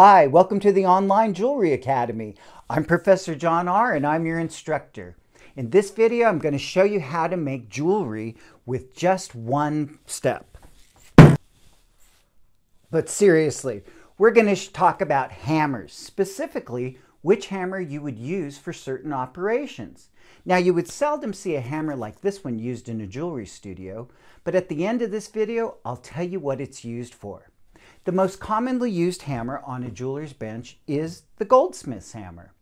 Hi, welcome to the Online Jewelry Academy. I'm Professor John Ahr and I'm your instructor. In this video, I'm going to show you how to make jewelry with just one step. But seriously, we're going to talk about hammers, specifically which hammer you would use for certain operations. Now, you would seldom see a hammer like this one used in a jewelry studio, but at the end of this video, I'll tell you what it's used for. The most commonly used hammer on a jeweler's bench is the Goldsmith's hammer.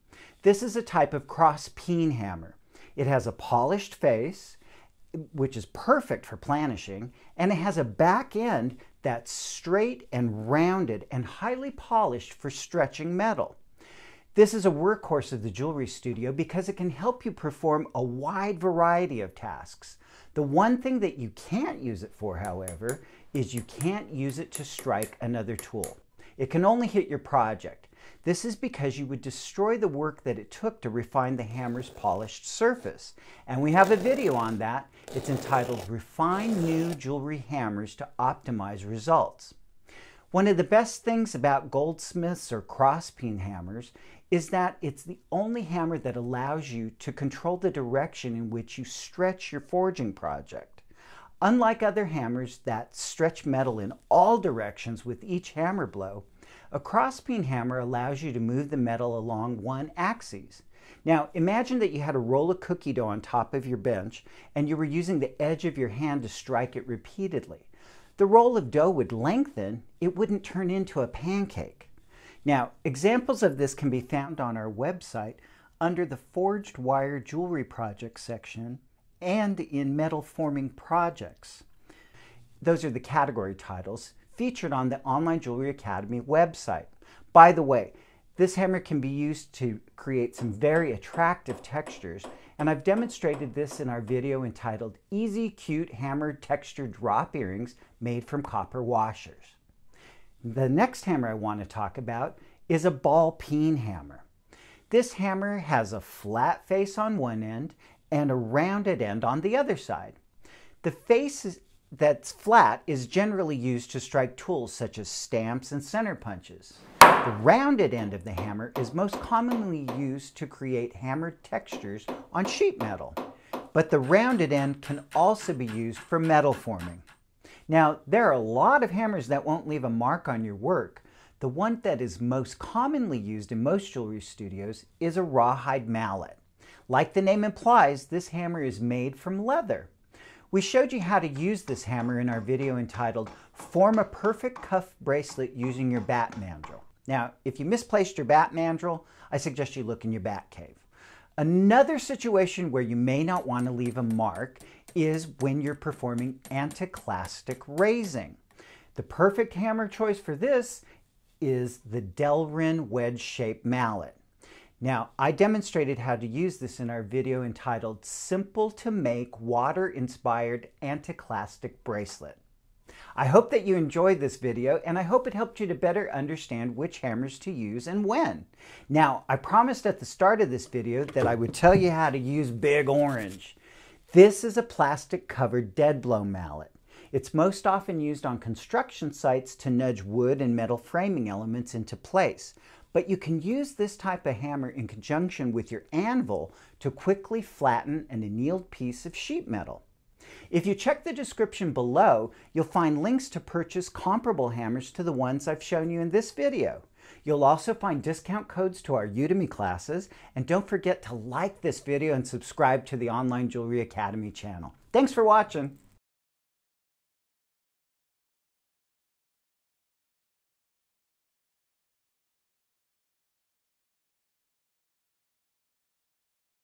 This is a type of cross-peen hammer. It has a polished face, which is perfect for planishing, and it has a back end that's straight and rounded and highly polished for stretching metal. This is a workhorse of the jewelry studio because it can help you perform a wide variety of tasks. The one thing that you can't use it for, however, is you can't use it to strike another tool. It can only hit your project. This is because you would destroy the work that it took to refine the hammer's polished surface. And we have a video on that. It's entitled Refine New Jewelry Hammers to Optimize Results. One of the best things about Goldsmith's or cross-peen hammers is that it's the only hammer that allows you to control the direction in which you stretch your forging project. Unlike other hammers that stretch metal in all directions with each hammer blow, a cross-peen hammer allows you to move the metal along one axis. Now, imagine that you had a roll of cookie dough on top of your bench and you were using the edge of your hand to strike it repeatedly. The roll of dough would lengthen, it wouldn't turn into a pancake. Now, examples of this can be found on our website under the Forged Wire Jewelry Project section and in Metal Forming Projects. Those are the category titles featured on the Online Jewelry Academy website. By the way, this hammer can be used to create some very attractive textures, and I've demonstrated this in our video entitled Easy Cute Hammered Texture Drop Earrings Made from Copper Washers. The next hammer I want to talk about is a ball-peen hammer. This hammer has a flat face on one end and a rounded end on the other side. The face that's flat is generally used to strike tools such as stamps and center punches. The rounded end of the hammer is most commonly used to create hammered textures on sheet metal, but the rounded end can also be used for metal forming. Now, there are a lot of hammers that won't leave a mark on your work. The one that is most commonly used in most jewelry studios is a rawhide mallet. Like the name implies, this hammer is made from leather. We showed you how to use this hammer in our video entitled Form a Perfect Cuff Bracelet Using Your Bat Mandrel. Now, if you misplaced your bat mandrel, I suggest you look in your bat cave. Another situation where you may not want to leave a mark is when you're performing anticlastic raising. The perfect hammer choice for this is the Delrin wedge-shaped mallet. Now, I demonstrated how to use this in our video entitled Simple to Make Water-Inspired Anticlastic Bracelet. I hope that you enjoyed this video, and I hope it helped you to better understand which hammers to use and when. Now, I promised at the start of this video that I would tell you how to use Big Orange. This is a plastic-covered dead blow mallet. It's most often used on construction sites to nudge wood and metal framing elements into place. But you can use this type of hammer in conjunction with your anvil to quickly flatten an annealed piece of sheet metal. If you check the description below, you'll find links to purchase comparable hammers to the ones I've shown you in this video. You'll also find discount codes to our Udemy classes, and don't forget to like this video and subscribe to the Online Jewelry Academy channel. Thanks for watching!